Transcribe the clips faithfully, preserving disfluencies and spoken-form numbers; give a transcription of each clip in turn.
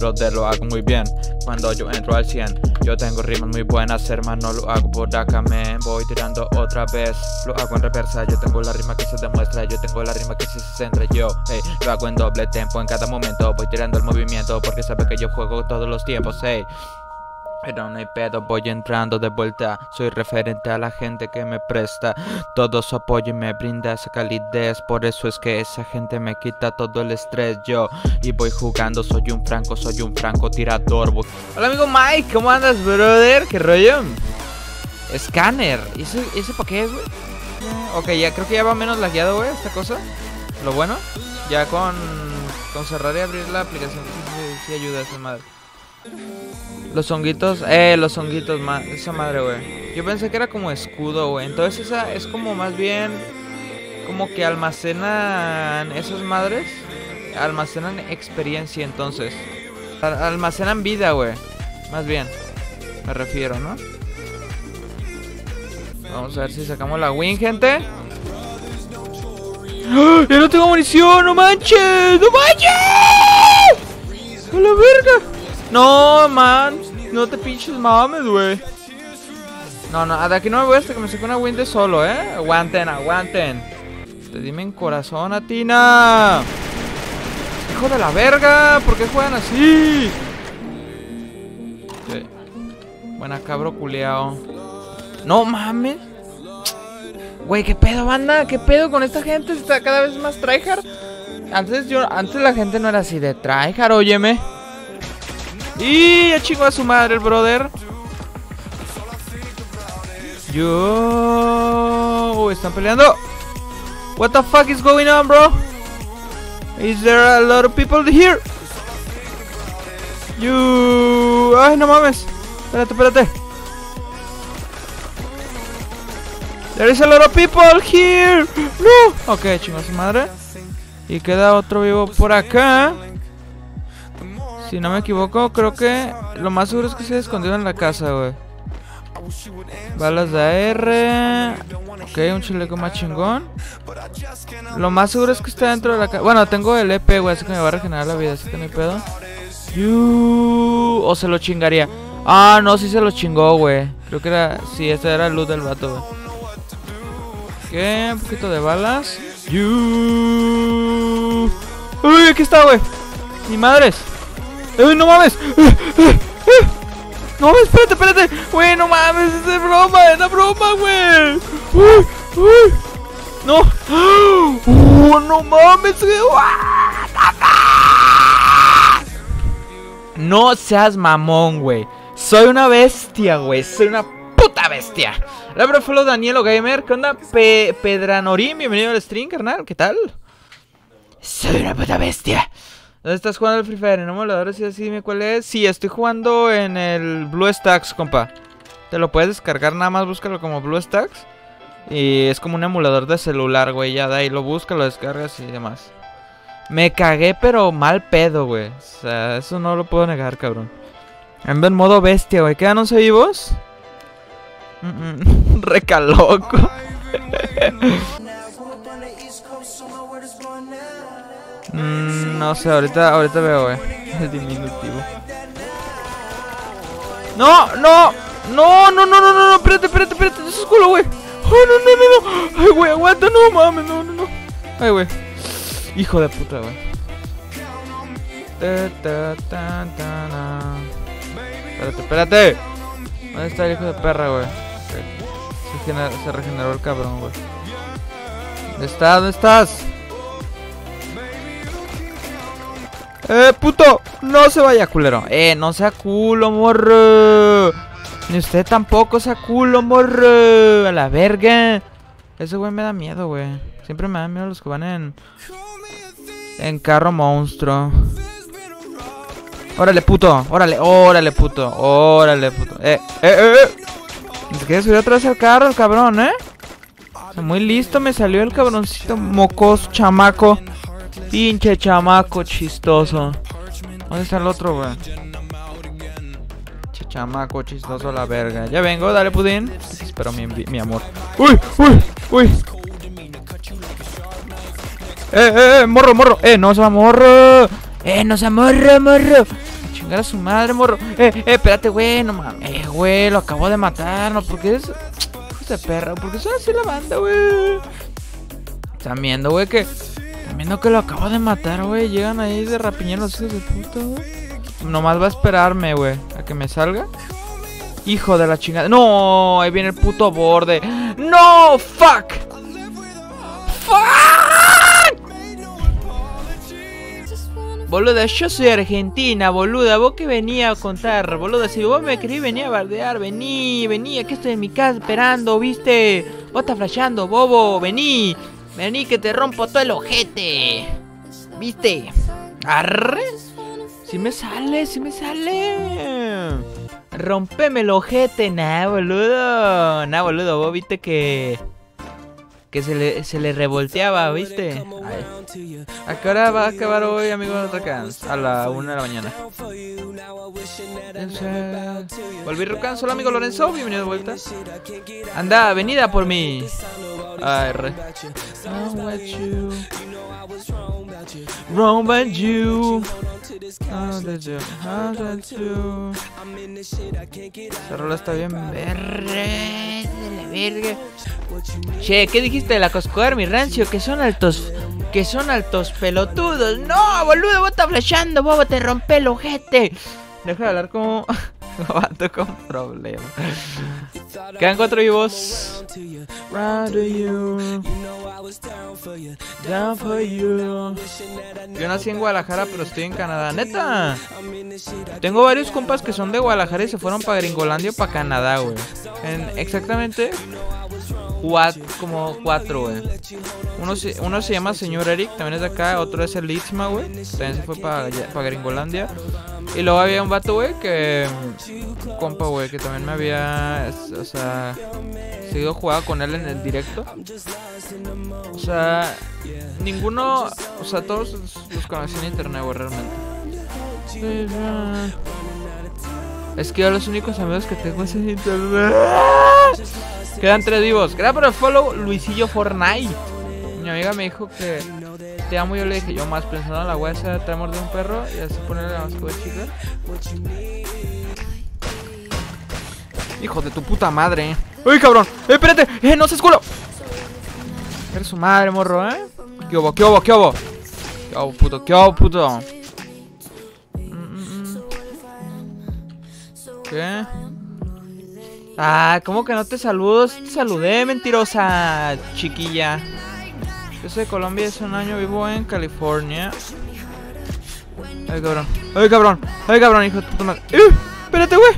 Brother, lo hago muy bien cuando yo entro al cien. Yo tengo rimas muy buenas, hermano, lo hago por acá, me voy tirando otra vez. Lo hago en reversa, yo tengo la rima que se demuestra, yo tengo la rima que se centra. Yo, hey, lo hago en doble tempo, en cada momento voy tirando el movimiento, porque sabe que yo juego todos los tiempos, hey. Pero no hay pedo, voy entrando de vuelta. Soy referente a la gente que me presta todo su apoyo y me brinda esa calidez. Por eso es que esa gente me quita todo el estrés. Yo, y voy jugando, soy un franco, soy un franco tirador. Hola amigo Mike, ¿cómo andas, brother? ¿Qué rollo? Escáner, ¿y eso, eso para qué es, güey? Ok, ya creo que ya va menos lagueado, güey, esta cosa. Lo bueno, ya con, con cerrar y abrir la aplicación sí, sí, sí ayuda a esa madre. Los honguitos, eh, los honguitos, ma esa madre, güey. Yo pensé que era como escudo, güey. Entonces esa es como más bien como que almacenan esas madres, almacenan experiencia, entonces Al almacenan vida, güey. Más bien, me refiero, ¿no? Vamos a ver si sacamos la win, gente. ¡Oh! ¡Ya no tengo munición! ¡No manches! ¡No manches! ¡A la verga! No, man, no te pinches mames, güey. No, no, de aquí no me voy hasta que me saque una win de solo, eh. Aguanten, aguanten. Te dime en corazón, Atina. Hijo de la verga, ¿por qué juegan así? Okay. Buena cabro culeado. No mames. Güey, qué pedo, banda, qué pedo con esta gente. Está cada vez más tryhard. Antes yo, antes la gente no era así de tryhard, óyeme. Y ya chingó a su madre el brother. Yo, están peleando. What the fuck is going on, bro? Is there a lot of people here? You, ay, no mames. Espérate, espérate. There is a lot of people here. No. Ok, chingó a su madre. Y queda otro vivo por acá. Si no me equivoco, creo que lo más seguro es que se haya escondido en la casa, güey. Balas de A R. Ok, un chaleco más chingón. Lo más seguro es que está dentro de la casa. Bueno, tengo el E P, güey, así que me va a regenerar la vida, así que no hay pedo. Yuuu. O se lo chingaría. Ah, no, sí se lo chingó, güey. Creo que era... Sí, esta era luz del vato, güey. Ok, un poquito de balas. Yuuu. Uy, aquí está, güey. Ni madres. ¡Uy, no mames! Uh, uh, uh. ¡No mames! ¡Espérate, espérate! ¡Güey, no mames! ¡Es de broma! ¡Es de broma, güey! ¡Uy! ¡Uy! ¡No! ¡Uh, no mames! Uh, ¡No seas mamón, güey! ¡Soy una bestia, güey! ¡Soy una puta bestia! La verdad fue lo Danielo Gamer. ¿Qué onda? Pe Pedranorín, bienvenido al stream, carnal. ¿Qué tal? ¡Soy una puta bestia! ¿Estás jugando el Free Fire en emulador? Si así, dime cuál es. Sí, estoy jugando en el Blue Stacks, compa. Te lo puedes descargar, nada más búscalo como Blue Stacks. Y es como un emulador de celular, güey. Ya de ahí lo buscas, lo descargas y demás. Me cagué, pero mal pedo, güey. O sea, eso no lo puedo negar, cabrón. Ando en modo bestia, güey. ¿Quedan once vivos? Mm -mm. Recaloco. Mm, no sé, ahorita, ahorita veo, güey. El diminutivo. No, no, no, no, no, no, no, no, espérate, espérate, espérate. Eso es culo, güey. Oh, no, no, no, no. Ay, güey, aguanta, no mames, no, no, no. Ay, güey. Hijo de puta, güey. Espérate, espérate. ¿Dónde está el hijo de perra, güey? Se, se regeneró el cabrón, güey. ¿Dónde estás? ¿Dónde estás? Eh, puto, no se vaya, culero. Eh, no sea culo, morro. Ni usted tampoco sea culo, morro. A la verga. Ese güey me da miedo, güey. Siempre me dan miedo los que van en En carro monstruo. Órale, puto, órale, órale, puto. Órale, puto, eh, eh, eh, eh. ¿Te quieres subir otra vez al carro, el cabrón, eh? O sea, muy listo me salió el cabroncito mocoso, chamaco. Pinche chamaco chistoso. ¿Dónde está el otro, güey? Pinche chamaco chistoso, la verga. Ya vengo, dale, pudín. Espero mi, mi amor. ¡Uy! ¡Uy! ¡Uy! ¡Eh, eh, eh! ¡Morro, morro! ¡Eh, no sea morro! ¡Eh, no sea morro, morro! Chingar a su madre, morro. Eh, eh, espérate, güey, no mames, güey. Lo acabo de matar, no, porque es... Esta perra, porque son así la banda, güey. Están viendo, güey, que... Están viendo que lo acabo de matar, güey. Llegan ahí de rapiñar los hijos de puta, güey. Nomás va a esperarme, güey, a que me salga. Hijo de la chingada. No, ahí viene el puto borde. No, fuck. Fuck. Boluda, yo soy argentina, boluda. Vos que venía a contar, boluda. Si vos me querés venir a bardear, vení, vení. Aquí estoy en mi casa esperando, viste. Vos estás flasheando, bobo. Vení, vení que te rompo todo el ojete. Viste. Arre. Si me sale, si me sale. Rompeme el ojete, nah, boludo. Nah, boludo, vos viste que... Que se le, se le revolteaba, ¿viste? Ay. ¿A qué hora va a acabar hoy, amigo? A la una de la mañana. Volví Rocan, solo amigo Lorenzo, bienvenido de vuelta. Anda, venida por mí. Ay, re. Wrong by you. Esta rola está bien verde. De la verga. Che, ¿qué dijiste de la Coscoder, mi rancio? Que son altos. Que son altos pelotudos. No, boludo, vos estás flasheando, bobo, te rompe el ojete. Deja de hablar como... Aguanto con problemas. Quedan cuatro vivos. Yo nací en Guadalajara, pero estoy en Canadá. ¡Neta! Tengo varios compas que son de Guadalajara y se fueron para Gringolandia o para Canadá, güey. Exactamente cuatro, como cuatro, güey. Uno se, uno se llama señor Eric, también es de acá. Otro es el Itzma, güey. También se fue para pa Gringolandia. Y luego había un vato, güey, que... Compa, güey, que también me había... O sea... Seguido jugando con él en el directo. O sea... Ninguno... O sea, todos los conocí en internet, güey, realmente. Es que yo los únicos amigos que tengo es en internet. Quedan tres vivos. Gracias por el follow, Luisillo Fortnite. Mi amiga me dijo que... Te amo, yo le dije yo más pensando en la wea esa de tramor de un perro y así ponerle la mascota chica. Hijo de tu puta madre, eh. ¡Uy, cabrón! ¡Eh, espérate! ¡Eh, no se esculo! Eres su madre, morro, eh. ¿Qué obo, qué obo, qué obo? ¿Qué obo, puto? ¿Qué obo, puto? ¿Qué? Ah, ¿cómo que no te saludo? Te saludé, mentirosa chiquilla. Yo soy de Colombia, hace un año vivo en California. Ay, cabrón. Ay, cabrón. Ay, cabrón, hijo de puta madre. ¡Eh! Espérate, güey.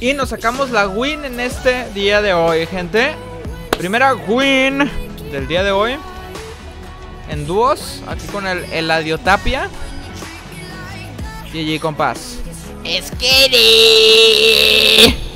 Y nos sacamos la win en este día de hoy, gente. Primera win del día de hoy. En dúos. Aquí con el Eladio Tapia. G G, compás. ¡Skitty!